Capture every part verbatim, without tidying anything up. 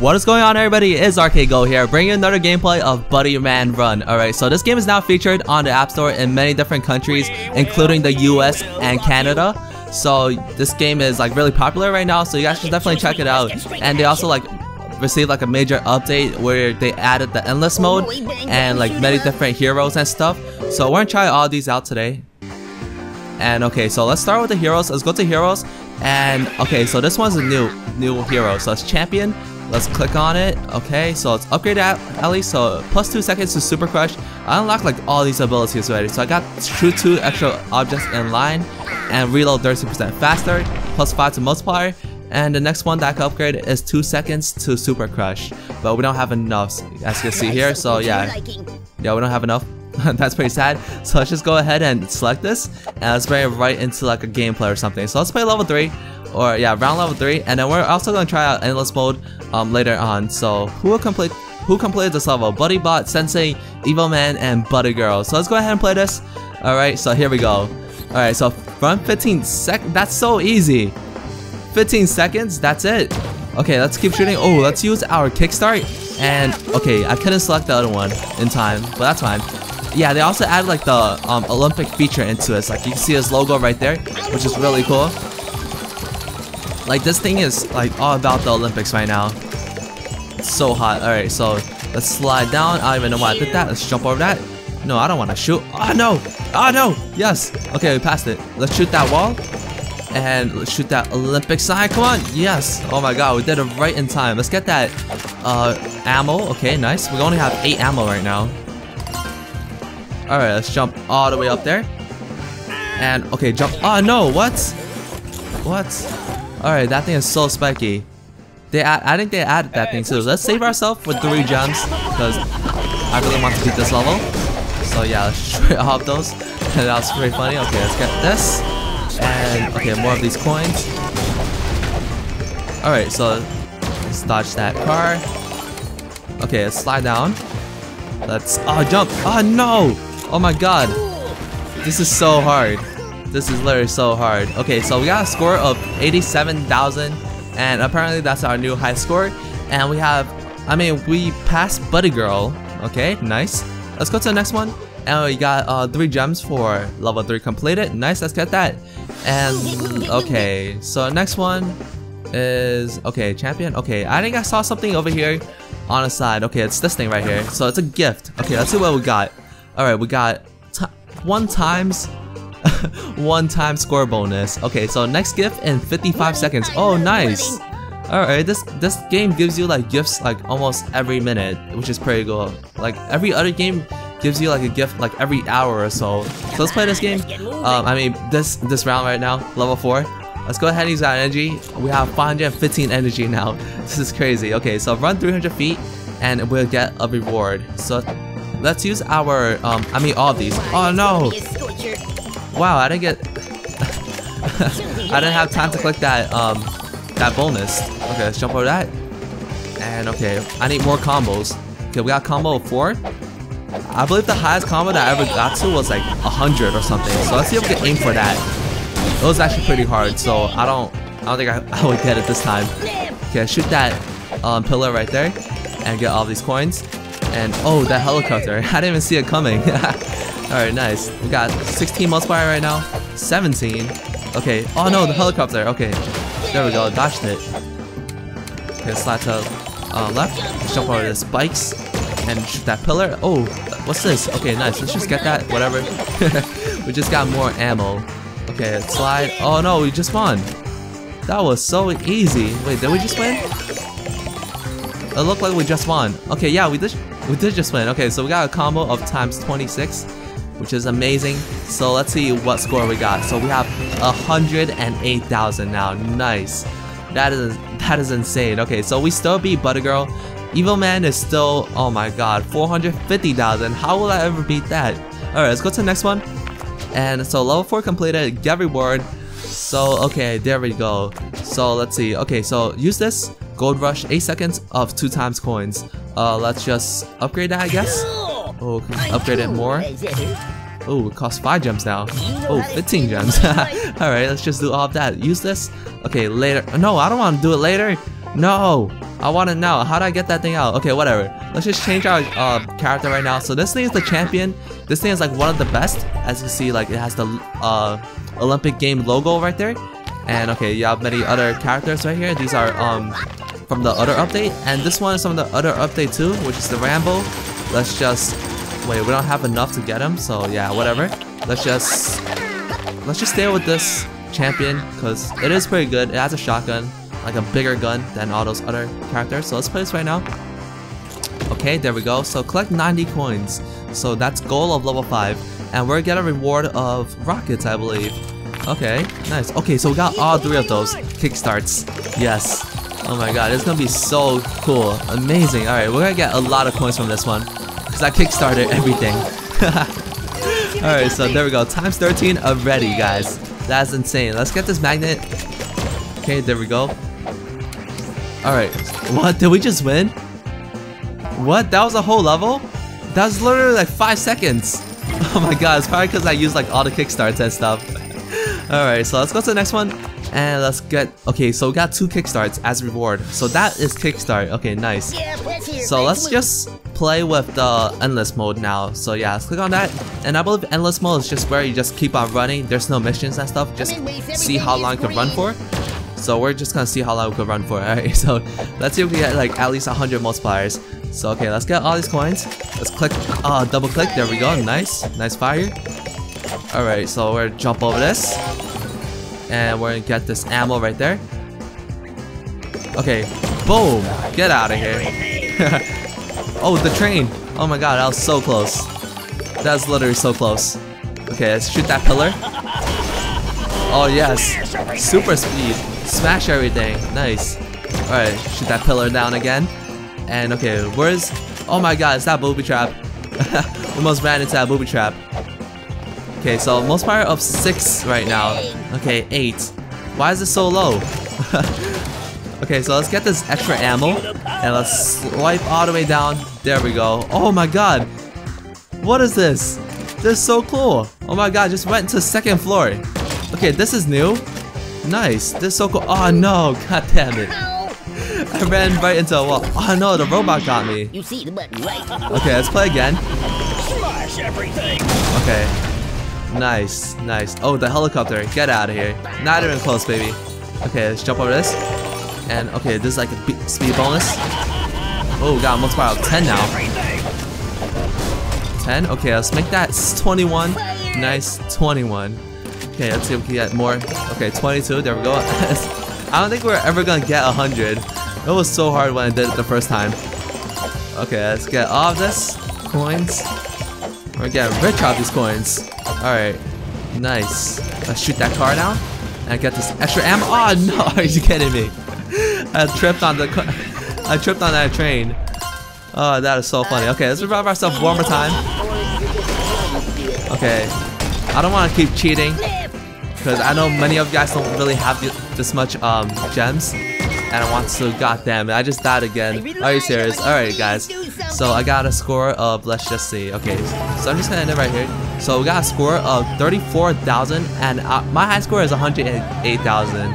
What is going on, everybody? It's R K G O here, bringing another gameplay of Buddy Man Run. Alright, so this game is now featured on the App Store in many different countries, including the U S and Canada. So this game is like really popular right now, so you guys should definitely check it out. And they also like received like a major update where they added the Endless Mode and like many different heroes and stuff. So we're gonna try all these out today. And okay, so let's start with the heroes. Let's go to heroes. And okay, so this one's a new new hero. So it's champion. Let's click on it. Okay, so let's upgrade that at least. So plus two seconds to super crush. I unlocked like all these abilities already. So I got shoot two extra objects in line and reload thirty percent faster. Plus five to multiplier. And the next one that I can upgrade is two seconds to super crush. But we don't have enough, as you can see here. So yeah, yeah, we don't have enough. That's pretty sad. So let's just go ahead and select this, and let's bring it right into like a gameplay or something. So let's play level three. Or yeah, round level three, and then we're also gonna try out Endless Mode um, later on. So who will complete who completed this level? Buddy Bot, Sensei, Evil Man, and Buddy Girl. So let's go ahead and play this. All right, so here we go. All right, so run fifteen sec. That's so easy. fifteen seconds. That's it. Okay, let's keep shooting. Oh, let's use our Kickstart. And okay, I couldn't select the other one in time, but that's fine. Yeah, they also added like the um, Olympic feature into it. Like you can see his logo right there, which is really cool. Like this thing is like all about the Olympics right now. It's so hot. Alright, so let's slide down. I don't even know why I did that. Let's jump over that. No, I don't want to shoot. Oh no! Oh no! Yes! Okay, we passed it. Let's shoot that wall. And let's shoot that Olympic sign. Come on! Yes! Oh my god, we did it right in time. Let's get that uh, ammo. Okay, nice. We only have eight ammo right now. Alright, let's jump all the way up there. And okay, jump. Oh no! What? What? Alright, that thing is so spiky. They add, I think they added that thing too. Let's save ourselves for three gems, because I really want to beat this level. So yeah, let's straight hop those. That was pretty funny. Okay, let's get this. And okay, more of these coins. Alright, so let's dodge that car. Okay, let's slide down. Let's, oh jump. Oh no! Oh my god. This is so hard. This is literally so hard. Okay, so we got a score of eighty-seven thousand, and apparently that's our new high score. And we have, I mean, we passed Buddy Girl. Okay, nice. Let's go to the next one. And we got uh, three gems for level three completed. Nice, let's get that. And okay, so next one is, okay, champion. Okay, I think I saw something over here on the side. Okay, it's this thing right here. So it's a gift. Okay, let's see what we got. All right, we got t one times one time score bonus. Okay, so next gift in fifty-five seconds. Oh, nice. Alright, this this game gives you like gifts like almost every minute, which is pretty cool. Like every other game gives you like a gift like every hour or so. So let's play this game. Um, I mean this this round right now, level four. Let's go ahead and use our energy. We have five hundred fifteen energy now. This is crazy. Okay, so run three hundred feet and we'll get a reward. So let's use our um I mean all of these. Oh no! Wow, I didn't get. I didn't have time to click that um that bonus. Okay, let's jump over that. And okay, I need more combos. Okay, we got combo of four. I believe the highest combo that I ever got to was like a hundred or something. So let's see if we can aim for that. It was actually pretty hard, so I don't, I don't think I, I would get it this time. Okay, shoot that um, pillar right there, and get all these coins. And oh, that helicopter! I didn't even see it coming. Alright, nice. We got sixteen multiplier right now. seventeen. Okay. Oh no, the helicopter. Okay. There we go. Dodged it. Okay, slide to uh, left. Let's jump over the spikes and shoot that pillar. Oh, what's this? Okay, nice. Let's just get that. Whatever. We just got more ammo. Okay, slide. Oh no, we just won. That was so easy. Wait, did we just win? It looked like we just won. Okay, yeah, we did. We did just win. Okay, so we got a combo of times twenty-six. Which is amazing. So let's see what score we got. So we have one hundred eight thousand now. Nice. That is that is insane. Okay, so we still beat Buddy Girl. Evil Man is still, oh my god, four hundred fifty thousand. How will I ever beat that? Alright, let's go to the next one. And so level four completed, get reward. So okay, there we go. So let's see. Okay, so use this. Gold Rush, eight seconds of two times coins. Uh, let's just upgrade that, I guess. Oh, upgrade it more. Oh, it costs five gems now. Oh, fifteen gems. Alright, let's just do all of that. Use this. Okay, later. No, I don't want to do it later. No! I want to know. How do I get that thing out? Okay, whatever. Let's just change our uh, character right now. So this thing is the champion. This thing is like one of the best. As you see, like it has the uh, Olympic game logo right there. And okay, you have many other characters right here. These are um from the other update. And this one is from the other update too, which is the Rambo. Let's just... Wait, we don't have enough to get him. So yeah, whatever. Let's just... Let's just stay with this champion, because it is pretty good. It has a shotgun, like a bigger gun than all those other characters. So let's play this right now. Okay, there we go. So collect ninety coins. So that's goal of level five. And we're getting a reward of rockets, I believe. Okay, nice. Okay, so we got all three of those kickstarts. Yes. Oh my god, it's gonna be so cool. Amazing. Alright, we're gonna get a lot of coins from this one, because I kickstarted everything. Alright, so there we go. Times thirteen already, guys. That's insane. Let's get this magnet. Okay, there we go. Alright, what? Did we just win? What? That was a whole level? That was literally like five seconds. Oh my god, it's probably because I used like all the kickstarts and stuff. Alright, so let's go to the next one. And let's get... Okay, so we got two kickstarts as reward. So that is kickstart. Okay, nice. So let's just play with the endless mode now. So yeah, let's click on that. And I believe endless mode is just where you just keep on running. There's no missions and stuff. Just see how long you can run for. So we're just gonna see how long we can run for. Alright, so let's see if we get like at least one hundred multipliers. So okay, let's get all these coins. Let's click... Uh, double click. There we go. Nice. Nice fire. Alright, so we're gonna jump over this. And we're gonna get this ammo right there. Okay, boom! Get out of here. Oh, the train! Oh my god, that was so close. That was literally so close. Okay, let's shoot that pillar. Oh yes, super speed. Smash everything, nice. Alright, shoot that pillar down again. And okay, where's... Oh my god, it's that booby trap. Almost ran into that booby trap. Okay, so multiplier of six right now. Okay, eight. Why is it so low? Okay, so let's get this extra ammo. And let's swipe all the way down. There we go. Oh my god. What is this? This is so cool. Oh my god, just went to second floor. Okay, this is new. Nice. This is so cool. Oh no, god damn it. I ran right into a wall. Oh no, the robot got me. Okay, let's play again. Okay. Nice, nice. Oh, the helicopter. Get out of here. Not even close, baby. Okay, let's jump over this. And, okay, this is like a b speed bonus. Oh, we got a multiplier of ten now. ten? Okay, let's make that twenty-one. Nice, twenty-one. Okay, let's see if we can get more. Okay, twenty-two. There we go. I don't think we're ever gonna get one hundred. It was so hard when I did it the first time. Okay, let's get all of this. Coins. We're getting rich off these coins. Alright, nice. Let's shoot that car down. And I get this extra ammo. Oh no, are you kidding me? I tripped on the car. I tripped on that train. Oh, that is so funny. Okay, let's revive ourselves one more time. Okay, I don't want to keep cheating, because I know many of you guys don't really have this much um, gems. And I want to, goddamn it, I just died again. Are you serious? Alright guys, so I got a score of, let's just see. Okay, so I'm just gonna end it right here. So we got a score of thirty-four thousand, and uh, my high score is one hundred eight thousand.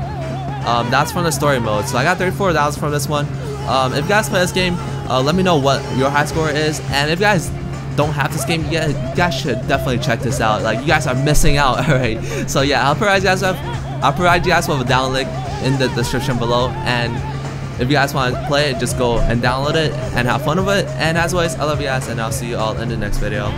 Um, that's from the story mode. So I got thirty-four thousand from this one. Um, if you guys play this game, uh, let me know what your high score is. And if you guys don't have this game yet, you guys should definitely check this out. Like, you guys are missing out. Alright, so yeah, I'll provide you guys with, I'll provide you guys with a download link in the description below. And if you guys want to play it, just go and download it and have fun with it. And as always, I love you guys, and I'll see you all in the next video.